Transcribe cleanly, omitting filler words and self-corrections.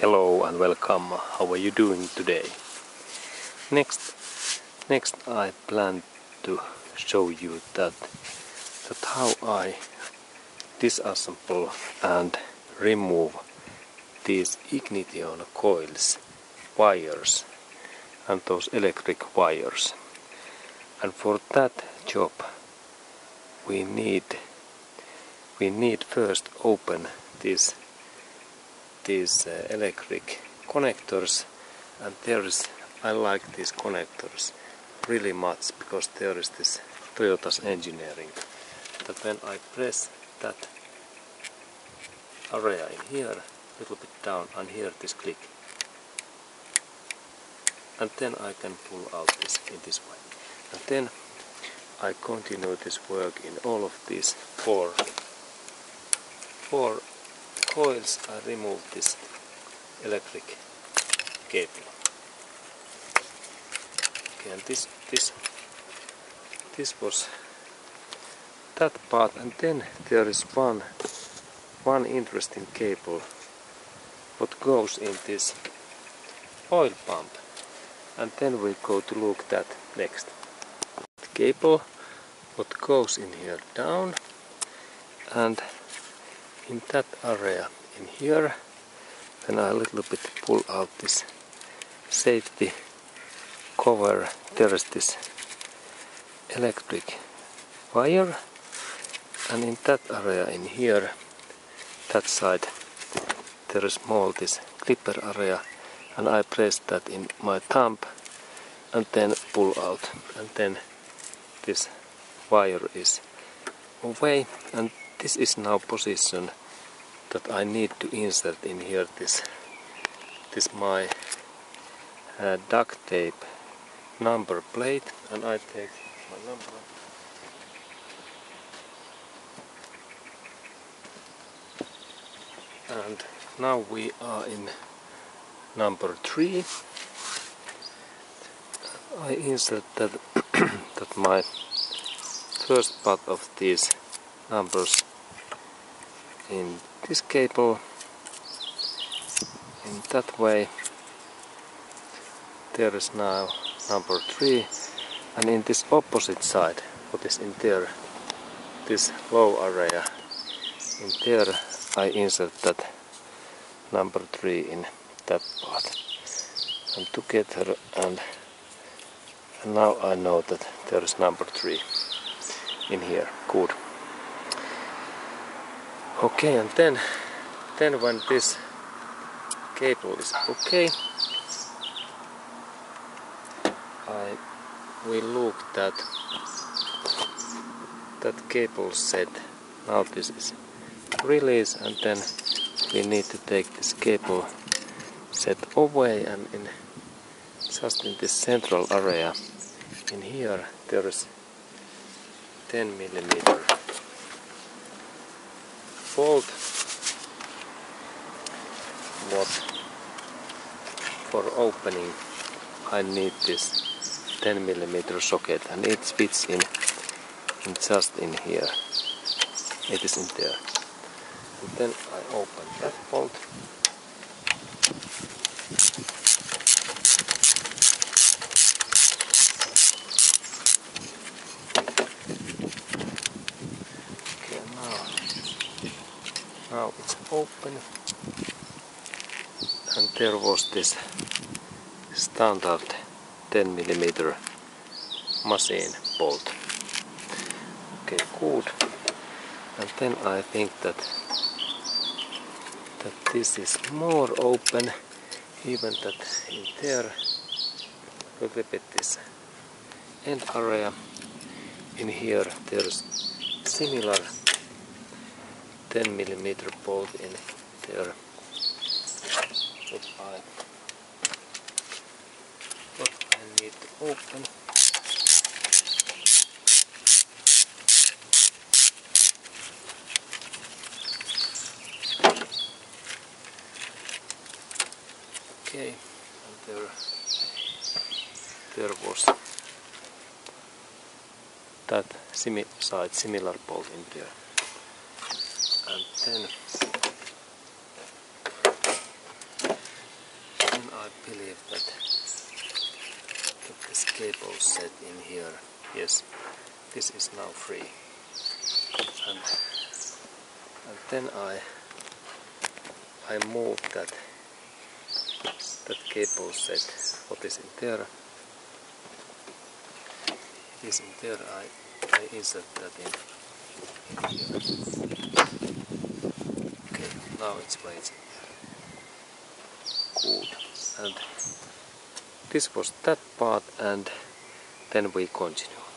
Hello and welcome, how are you doing today? Next I plan to show you that how I disassemble and remove these ignition coils, wires and those electric wires. And for that job we need first open these electric connectors, and I like these connectors really much because there is this Toyota's engineering that when I press that area in here, a little bit down, and here this click, and then I can pull out this in this way, and then I continue this work in all of these four coils. I remove this electric cable. Okay, and this was that part, and then there is one interesting cable what goes in this oil pump, and then we go to look that next. The cable what goes in here down, and in that area in here, then I a little bit pull out this safety cover, there is this electric wire, and in that area in here, that side, there is more this clipper area, and I press that in my thumb and then pull out, and then this wire is away, and this is now position that I need to insert in here this my duct tape number plate, and I take my number and now we are in number 3. I insert that that my first part of these numbers in this cable in that way. There is now number 3, and in this opposite side what is in there, this low area in there, I insert that number 3 in that part, and together, and now I know that there is number 3 in here. Good. Okay, and then when this cable is okay, we look that cable set. Now this is release, and then we need to take this cable set away, and just in this central area in here there is 10 millimeter bolt what for opening. I need this 10 millimeter socket, and it fits in just in here. It is in there. And then I open that bolt, now it's open, and there was this standard 10 millimeter machine bolt. Okay, good. And then I think that this is more open, even that in there a little bit this end area in here, there's similar 10 millimeter bolt in there. What I need to open. Okay, and there was that similar bolt in there. And then believe that this cable set in here. Yes, this is now free. And then I move that cable set. What is in there? It is in there. I insert that in here. Okay, now it's placed. Good. And this was that part, and then we continue.